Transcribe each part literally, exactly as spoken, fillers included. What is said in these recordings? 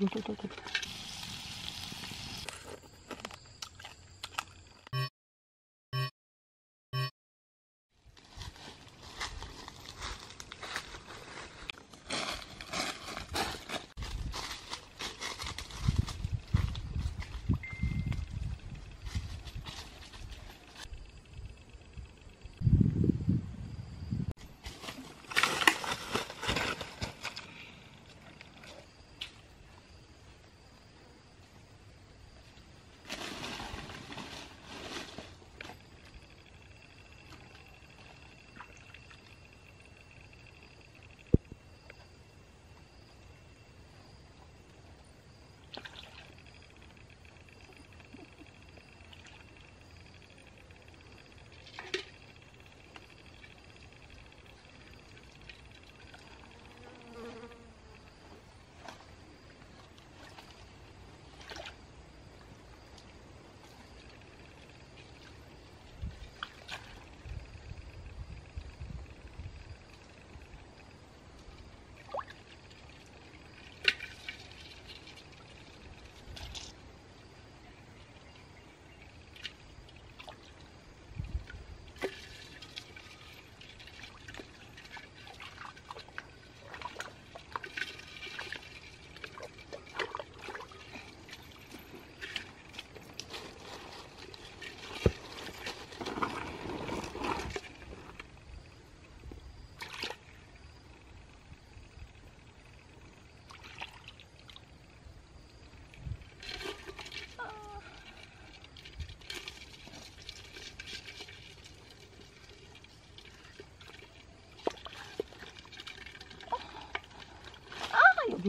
вот, вот, вот.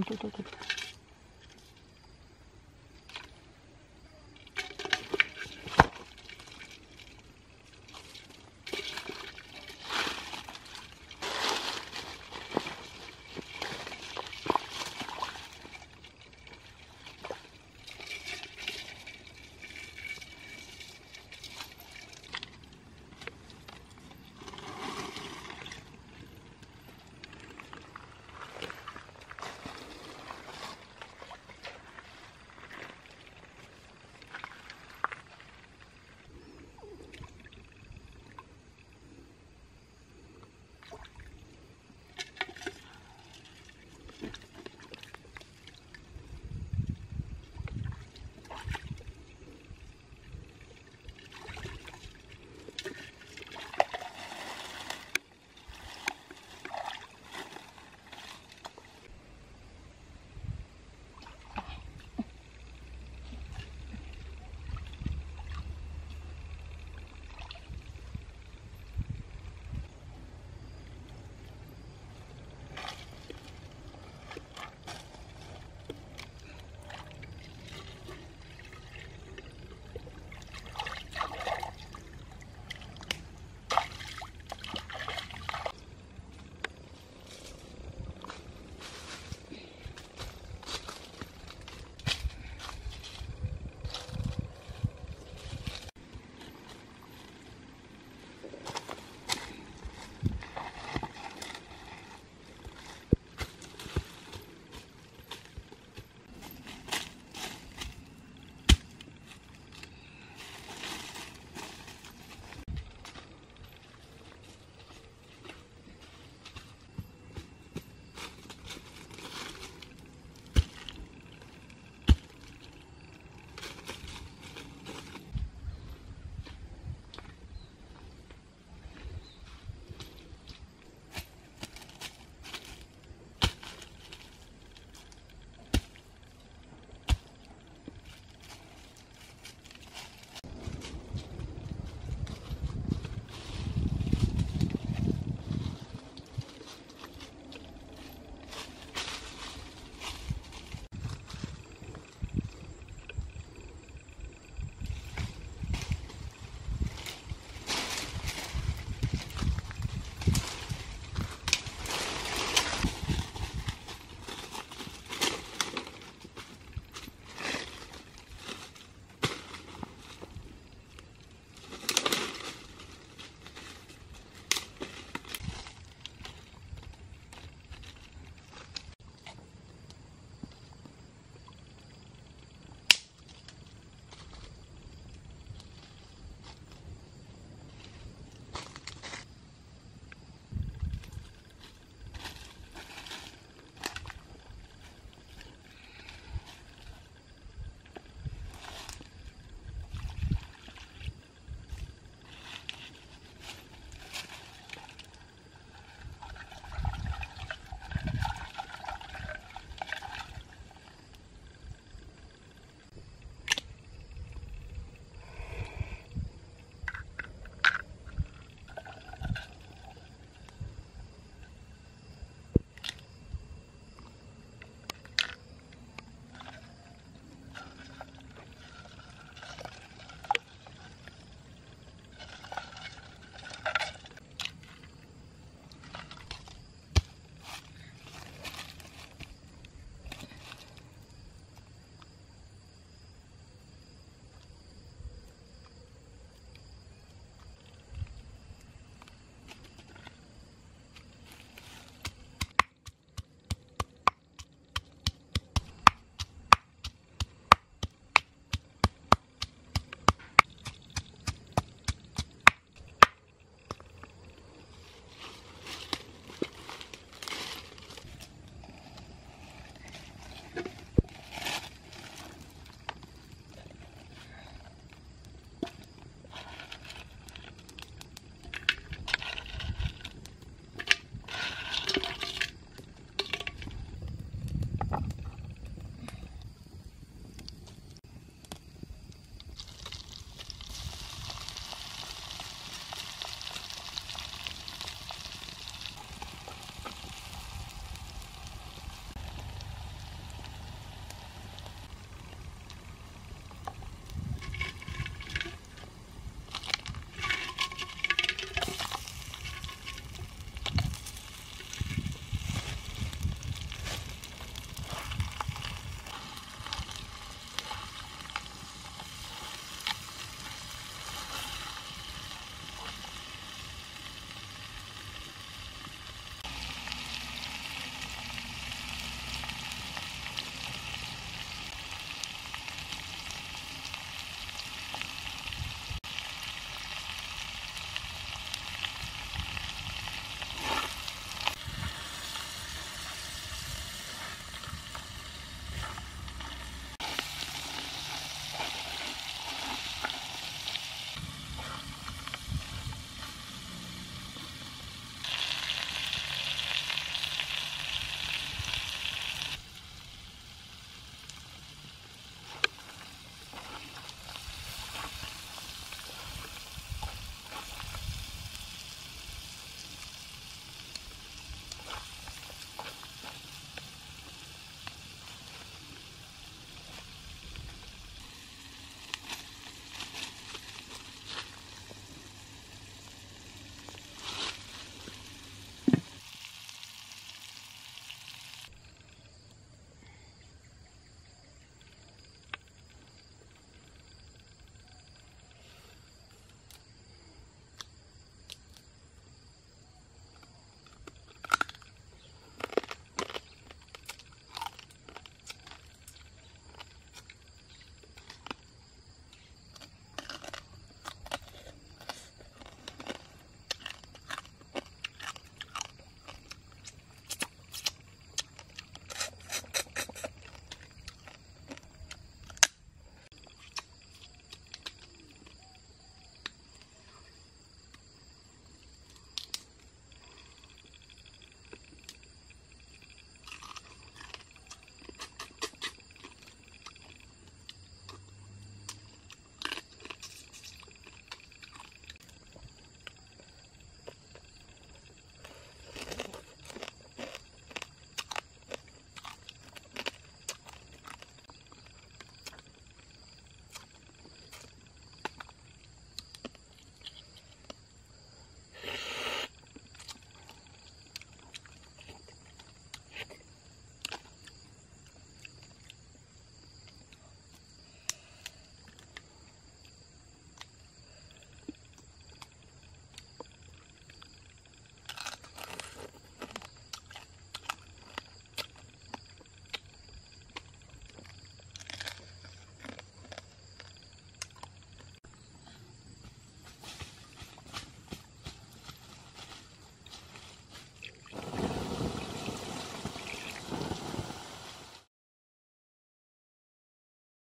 Вот, вот, вот.